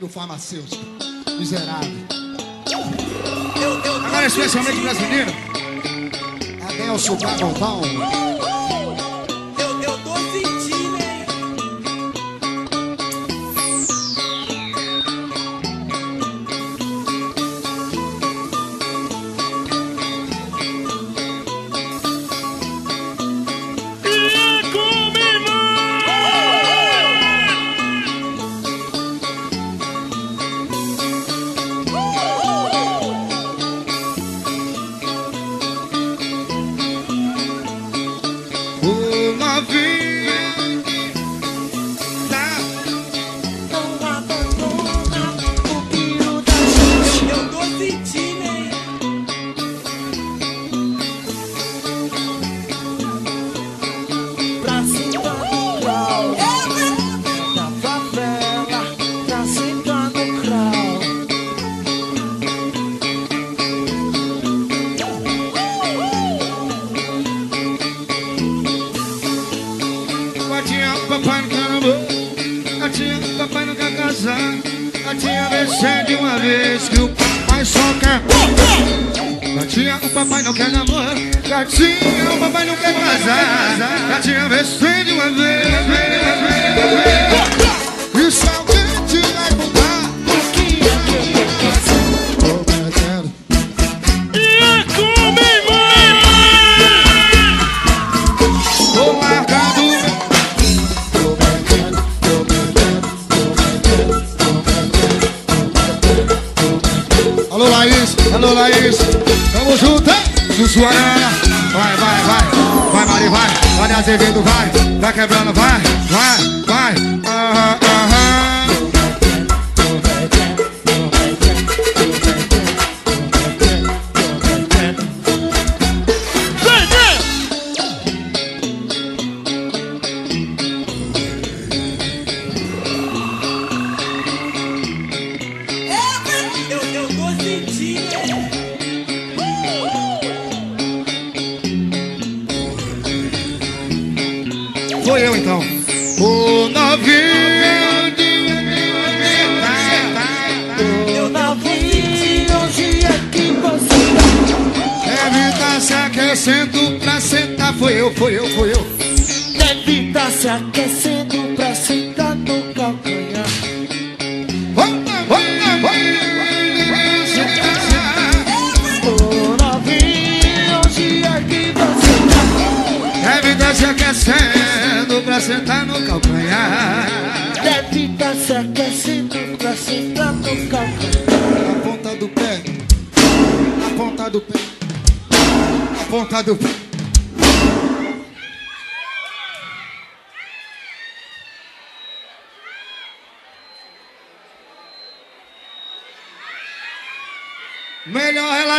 do farmacêutico, miserável. Agora, especialmente brasileiro. Adelso Bagobão. Eu tô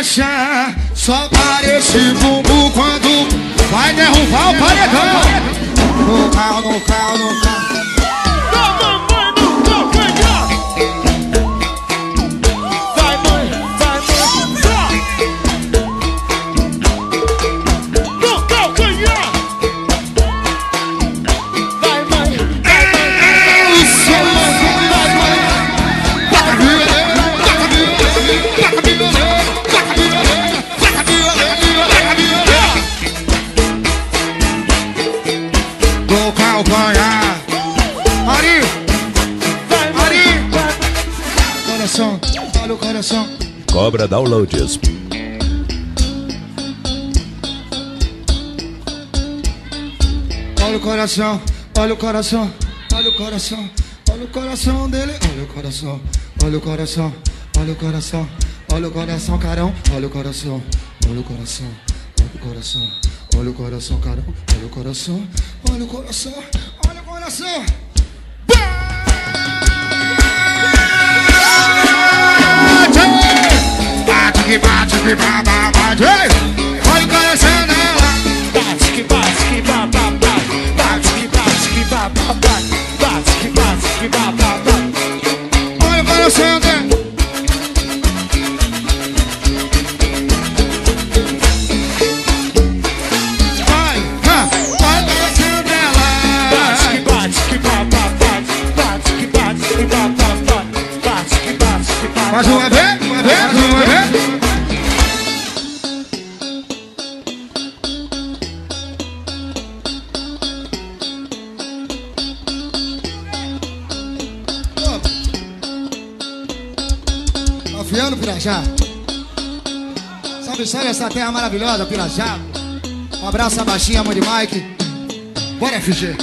sentindo, só para esse bumbum quando vai derrubar o paredão. No carro, no carro, no carro. Cobra Downloads. Olha o coração, olha o coração, olha o coração, olha o coração dele. Olha o coração, olha o coração, olha o coração, olha o coração, carão. Olha o coração, olha o coração, olha o coração, olha o coração, carão. Olha o coração, olha o coração, olha o coração. Que bate, que baba, bate. Olha o coração dela. Bate, que bate, que baba, bate. Bate, que bate, que baba, bate. Bate, que bate, que baba, bate. Olha o coração dela. Olha o coração dela. Bate, que bate, que baba, bate. Bate, que bate, que baba, bate. Mais uma vez, mais uma vez, mais uma vez. Confiando, Pirajá. Salve, salve essa terra maravilhosa, Pirajá. Um abraço à baixinha, amor de Mike. Bora, FG.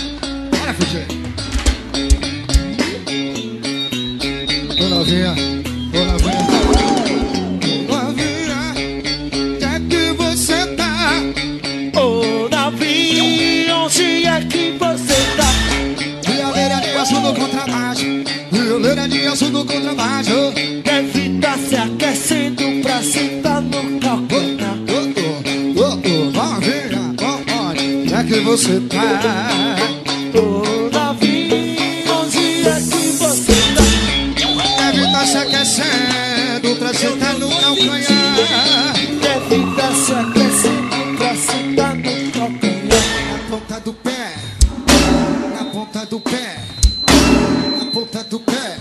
Bora, FG. Tô novinha, tô novinha. Novinha, onde é que você tá? Ô, novinha, onde é que você tá? Violeira de aço no contrabaixo, violeira de aço no contrabaixo. Deve tá se aquecendo pra sentar no calcanhar. Novinha, onde é que você tá? Ô, novinha, onde é que você tá? Se aquecendo pra sentar no calcanhar. Deve estar se aquecendo pra sentar no calcanhar. Na ponta do pé, na ponta do pé, na ponta do pé.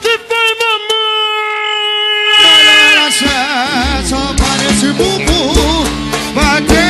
Que foi, mamãe? Olha só para esse bumbum bater.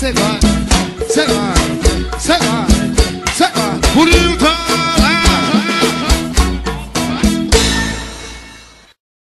Você vai.